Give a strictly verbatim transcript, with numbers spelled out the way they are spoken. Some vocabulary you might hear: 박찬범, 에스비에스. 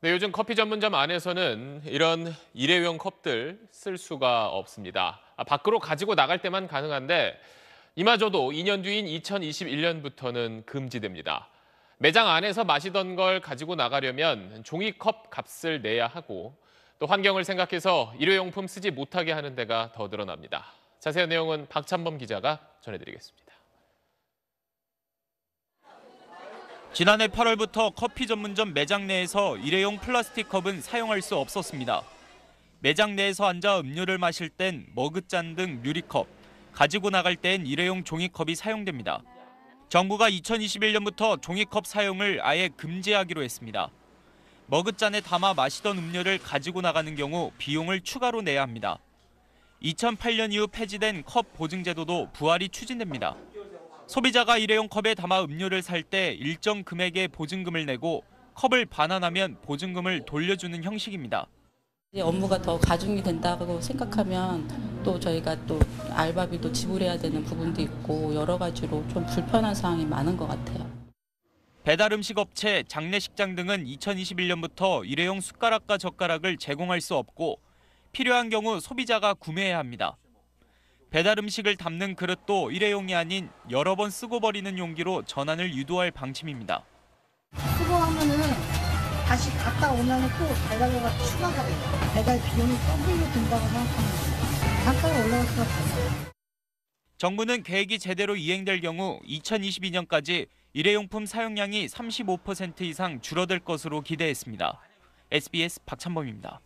네, 요즘 커피 전문점 안에서는 이런 일회용 컵들 쓸 수가 없습니다. 아, 밖으로 가지고 나갈 때만 가능한데 이마저도 이 년 뒤인 이천이십일 년부터는 금지됩니다. 매장 안에서 마시던 걸 가지고 나가려면 종이컵 값을 내야 하고 또 환경을 생각해서 일회용품 쓰지 못하게 하는 데가 더 늘어납니다. 자세한 내용은 박찬범 기자가 전해드리겠습니다. 지난해 팔월부터 커피 전문점 매장 내에서 일회용 플라스틱 컵은 사용할 수 없었습니다. 매장 내에서 앉아 음료를 마실 땐 머그잔 등 유리컵, 가지고 나갈 땐 일회용 종이컵이 사용됩니다. 정부가 이천이십일 년부터 종이컵 사용을 아예 금지하기로 했습니다. 머그잔에 담아 마시던 음료를 가지고 나가는 경우 비용을 추가로 내야 합니다. 이천팔 년 이후 폐지된 컵 보증 제도도 부활이 추진됩니다. 소비자가 일회용 컵에 담아 음료를 살 때 일정 금액의 보증금을 내고 컵을 반환하면 보증금을 돌려주는 형식입니다. 업무가 더 가중이 된다고 생각하면 또 저희가 또 알바비도 지불해야 되는 부분도 있고 여러 가지로 좀 불편한 사항이 많은 것 같아요. 배달 음식 업체, 장례식장 등은 이천이십일 년부터 일회용 숟가락과 젓가락을 제공할 수 없고 필요한 경우 소비자가 구매해야 합니다. 배달 음식을 담는 그릇도 일회용이 아닌 여러 번 쓰고 버리는 용기로 전환을 유도할 방침입니다. 쓰고 하면은 다시 갔다 오면 또 배달료가 추가가 돼요. 배달 비용이 더블로 든다고 생각합니다. 단가가 올라올 수가 없어요. 정부는 계획이 제대로 이행될 경우 이천이십이 년까지 일회용품 사용량이 삼십오 퍼센트 이상 줄어들 것으로 기대했습니다. 에스비에스 박찬범입니다.